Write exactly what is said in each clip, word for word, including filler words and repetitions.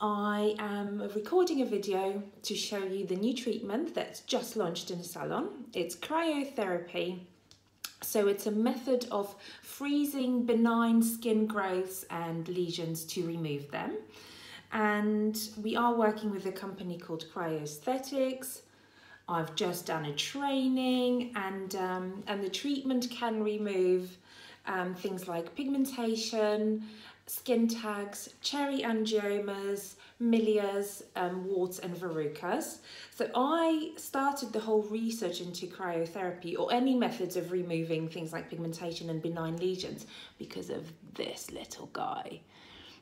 I am recording a video to show you the new treatment that's just launched in the salon. It's cryotherapy. So it's a method of freezing benign skin growths and lesions to remove them. And we are working with a company called Cryosthetics. I've just done a training, and, um, and the treatment can remove um, things like pigmentation, skin tags, cherry angiomas, milias, um, warts and verrucas. So I started the whole research into cryotherapy, or any methods of removing things like pigmentation and benign lesions, because of this little guy.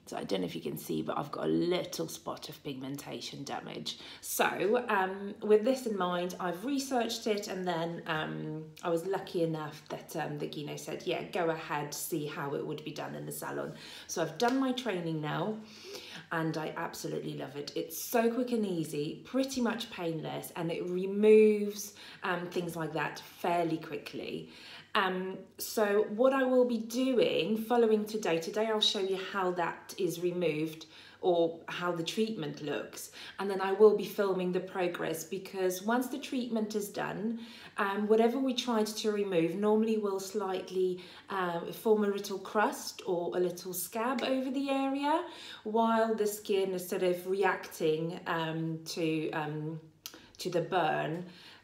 So I don't know if you can see, but I've got a little spot of pigmentation damage. So um, with this in mind, I've researched it, and then um, I was lucky enough that um, the Guinot said, yeah, go ahead, see how it would be done in the salon. So I've done my training now, and I absolutely love it. It's so quick and easy, pretty much painless, and it removes um, things like that fairly quickly. Um, so what I will be doing following today, today I'll show you how that is removed or how the treatment looks, and then I will be filming the progress, because once the treatment is done, um, whatever we tried to remove normally will slightly uh, form a little crust or a little scab over the area, while the skin is sort of reacting um, to, um, to the burn.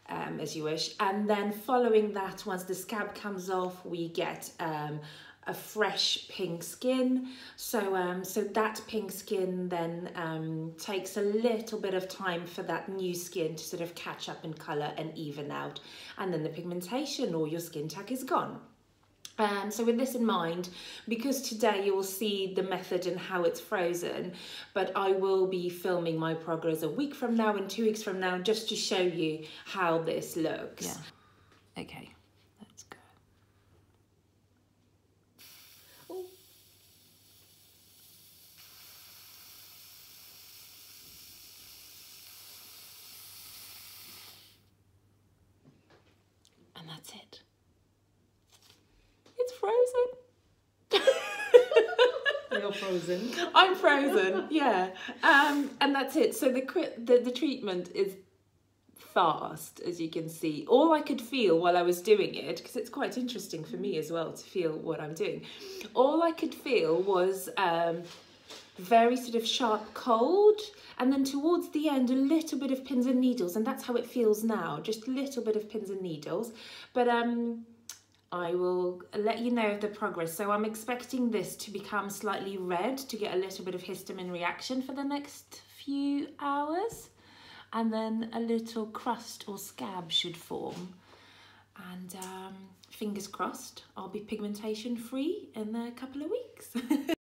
Um, as you wish, and then following that, once the scab comes off, we get um, a fresh pink skin. So um, so that pink skin then um, takes a little bit of time for that new skin to sort of catch up in colour and even out, and then the pigmentation or your skin tag is gone. Um, so with this in mind, because today you will see the method and how it's frozen, but I will be filming my progress a week from now and two weeks from now, just to show you how this looks. Yeah. Okay, let's go. Ooh. And that's it. Frozen. You're frozen. I'm frozen, yeah. Um, and that's it. So the, the the treatment is fast, as you can see. All I could feel while I was doing it, because it's quite interesting for me as well to feel what I'm doing, all I could feel was um, very sort of sharp cold, and then towards the end a little bit of pins and needles, and that's how it feels now, just a little bit of pins and needles. But um, I will let you know of the progress. So I'm expecting this to become slightly red, to get a little bit of histamine reaction for the next few hours. And then a little crust or scab should form. And um, fingers crossed, I'll be pigmentation free in a couple of weeks.